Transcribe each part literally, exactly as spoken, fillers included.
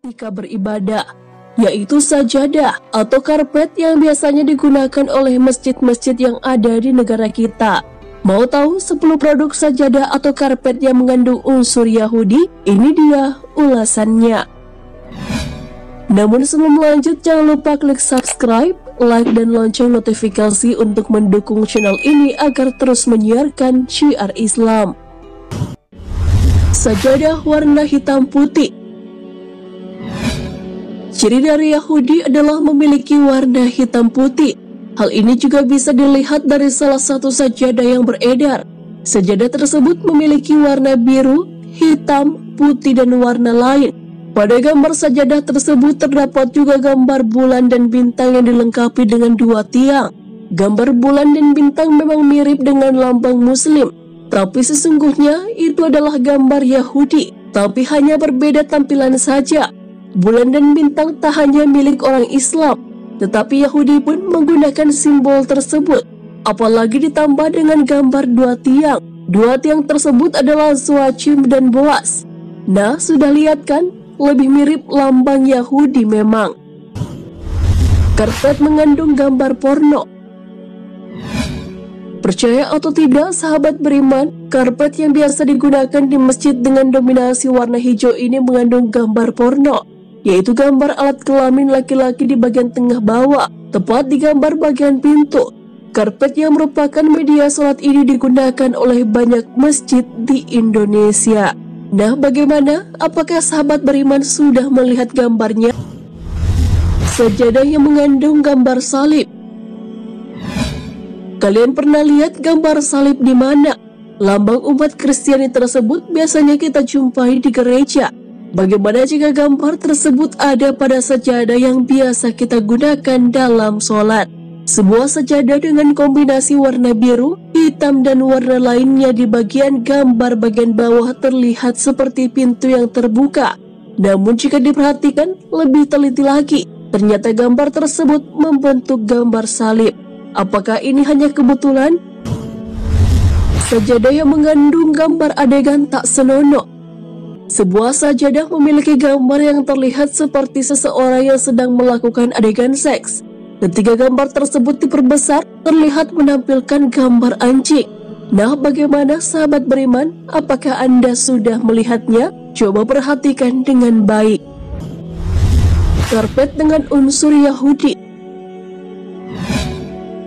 ketika beribadah, yaitu sajadah atau karpet yang biasanya digunakan oleh masjid-masjid yang ada di negara kita. Mau tahu sepuluh produk sajadah atau karpet yang mengandung unsur Yahudi? Ini dia ulasannya. Namun sebelum lanjut, jangan lupa klik subscribe, like, dan lonceng notifikasi untuk mendukung channel ini agar terus menyiarkan syiar Islam. Sajadah warna hitam putih. Ciri dari Yahudi adalah memiliki warna hitam putih. Hal ini juga bisa dilihat dari salah satu sajadah yang beredar. Sajadah tersebut memiliki warna biru, hitam, putih, dan warna lain. Pada gambar sajadah tersebut terdapat juga gambar bulan dan bintang yang dilengkapi dengan dua tiang. Gambar bulan dan bintang memang mirip dengan lambang muslim, tapi sesungguhnya itu adalah gambar Yahudi, tapi hanya berbeda tampilan saja. Bulan dan bintang tak hanya milik orang Islam, tetapi Yahudi pun menggunakan simbol tersebut. Apalagi ditambah dengan gambar dua tiang. Dua tiang tersebut adalah Zoachim dan Boaz. Nah, sudah lihat kan? Lebih mirip lambang Yahudi memang. Karpet mengandung gambar porno. Percaya atau tidak, sahabat beriman, karpet yang biasa digunakan di masjid dengan dominasi warna hijau ini mengandung gambar porno, yaitu gambar alat kelamin laki-laki di bagian tengah bawah, tepat di gambar bagian pintu. Karpet yang merupakan media sholat ini digunakan oleh banyak masjid di Indonesia. Nah, bagaimana? Apakah sahabat beriman sudah melihat gambarnya? Sajadah yang mengandung gambar salib. Kalian pernah lihat gambar salib di mana? Lambang umat Kristiani tersebut biasanya kita jumpai di gereja. Bagaimana jika gambar tersebut ada pada sajadah yang biasa kita gunakan dalam sholat? Sebuah sajadah dengan kombinasi warna biru, hitam, dan warna lainnya di bagian gambar bagian bawah terlihat seperti pintu yang terbuka. Namun jika diperhatikan lebih teliti lagi, ternyata gambar tersebut membentuk gambar salib. Apakah ini hanya kebetulan? Sajadah yang mengandung gambar adegan tak senonoh. Sebuah sajadah memiliki gambar yang terlihat seperti seseorang yang sedang melakukan adegan seks. Ketika gambar tersebut diperbesar, terlihat menampilkan gambar anjing. Nah, bagaimana sahabat beriman? Apakah Anda sudah melihatnya? Coba perhatikan dengan baik. Karpet dengan unsur Yahudi.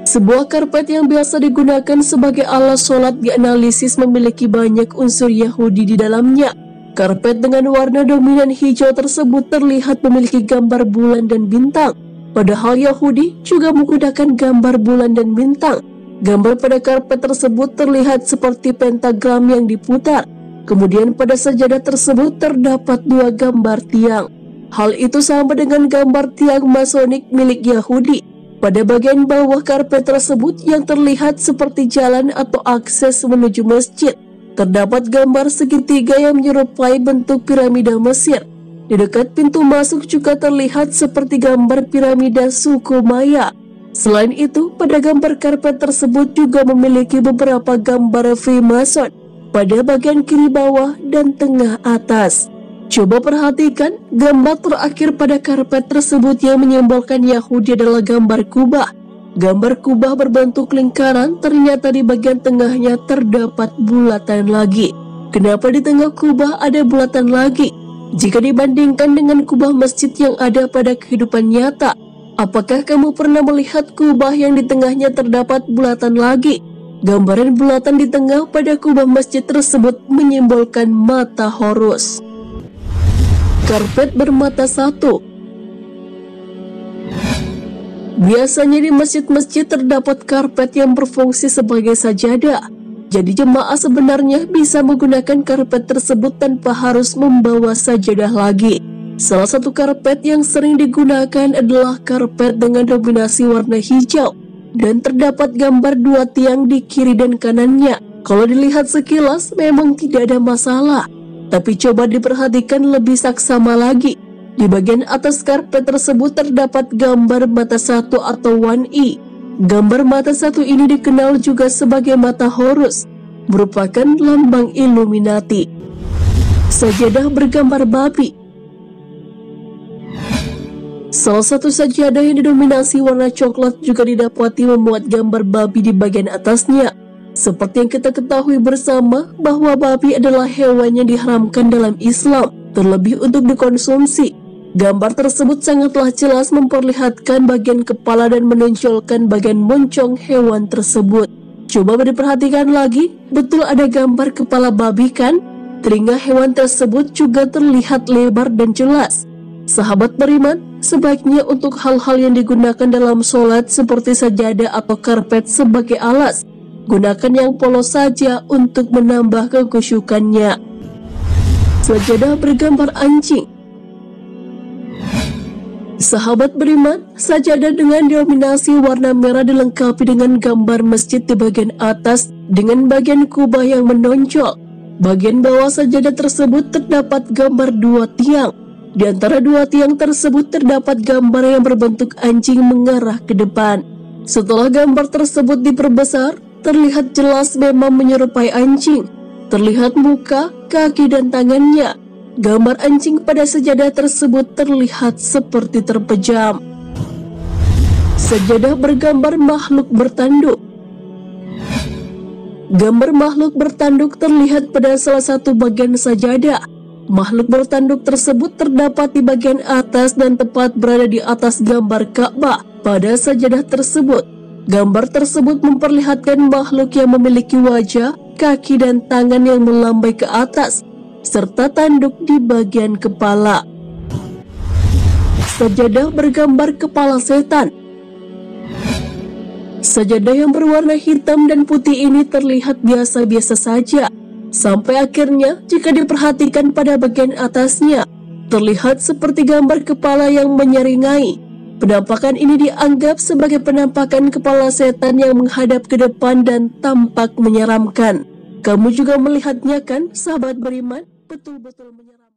Sebuah karpet yang biasa digunakan sebagai alat sholat dianalisis memiliki banyak unsur Yahudi di dalamnya. Karpet dengan warna dominan hijau tersebut terlihat memiliki gambar bulan dan bintang. Padahal Yahudi juga menggunakan gambar bulan dan bintang. Gambar pada karpet tersebut terlihat seperti pentagram yang diputar. Kemudian pada sajadah tersebut terdapat dua gambar tiang. Hal itu sama dengan gambar tiang masonik milik Yahudi. Pada bagian bawah karpet tersebut yang terlihat seperti jalan atau akses menuju masjid, terdapat gambar segitiga yang menyerupai bentuk piramida Mesir. Di dekat pintu masuk juga terlihat seperti gambar piramida suku Maya. Selain itu, pada gambar karpet tersebut juga memiliki beberapa gambar Freemason pada bagian kiri bawah dan tengah atas. Coba perhatikan, gambar terakhir pada karpet tersebut yang menyimbolkan Yahudi adalah gambar kubah. Gambar kubah berbentuk lingkaran, ternyata di bagian tengahnya terdapat bulatan lagi. Kenapa di tengah kubah ada bulatan lagi? Jika dibandingkan dengan kubah masjid yang ada pada kehidupan nyata, apakah kamu pernah melihat kubah yang di tengahnya terdapat bulatan lagi? Gambaran bulatan di tengah pada kubah masjid tersebut menyimbolkan mata Horus. Karpet bermata satu. Biasanya di masjid-masjid terdapat karpet yang berfungsi sebagai sajadah. Jadi jemaah sebenarnya bisa menggunakan karpet tersebut tanpa harus membawa sajadah lagi. Salah satu karpet yang sering digunakan adalah karpet dengan dominasi warna hijau. Dan terdapat gambar dua tiang di kiri dan kanannya. Kalau dilihat sekilas memang tidak ada masalah. Tapi coba diperhatikan lebih saksama lagi. Di bagian atas karpet tersebut terdapat gambar mata satu atau satu i. Gambar mata satu ini dikenal juga sebagai mata Horus, merupakan lambang Illuminati. Sajadah bergambar babi. Salah satu sajadah yang didominasi warna coklat juga didapati memuat gambar babi di bagian atasnya. Seperti yang kita ketahui bersama bahwa babi adalah hewan yang diharamkan dalam Islam, terlebih untuk dikonsumsi. Gambar tersebut sangatlah jelas memperlihatkan bagian kepala dan menonjolkan bagian moncong hewan tersebut. Coba diperhatikan lagi, betul ada gambar kepala babi kan? Telinga hewan tersebut juga terlihat lebar dan jelas. Sahabat beriman, sebaiknya untuk hal-hal yang digunakan dalam sholat seperti sajadah atau karpet sebagai alas, gunakan yang polos saja untuk menambah kekusyukannya. Sajadah bergambar anjing. Sahabat beriman, sajadah dengan dominasi warna merah dilengkapi dengan gambar masjid di bagian atas dengan bagian kubah yang menonjol. Bagian bawah sajadah tersebut terdapat gambar dua tiang. Di antara dua tiang tersebut terdapat gambar yang berbentuk anjing mengarah ke depan. Setelah gambar tersebut diperbesar, terlihat jelas memang menyerupai anjing. Terlihat muka, kaki, dan tangannya. Gambar anjing pada sajadah tersebut terlihat seperti terpejam. Sajadah bergambar makhluk bertanduk. Gambar makhluk bertanduk terlihat pada salah satu bagian sajadah. Makhluk bertanduk tersebut terdapat di bagian atas dan tepat berada di atas gambar Ka'bah pada sajadah tersebut. Gambar tersebut memperlihatkan makhluk yang memiliki wajah, kaki, dan tangan yang melambai ke atas, serta tanduk di bagian kepala. Sajadah bergambar kepala setan. Sajadah yang berwarna hitam dan putih ini terlihat biasa-biasa saja, sampai akhirnya jika diperhatikan pada bagian atasnya, terlihat seperti gambar kepala yang menyeringai. Penampakan ini dianggap sebagai penampakan kepala setan yang menghadap ke depan dan tampak menyeramkan. Kamu juga melihatnya kan, sahabat beriman? Betul-betul menyeramkan.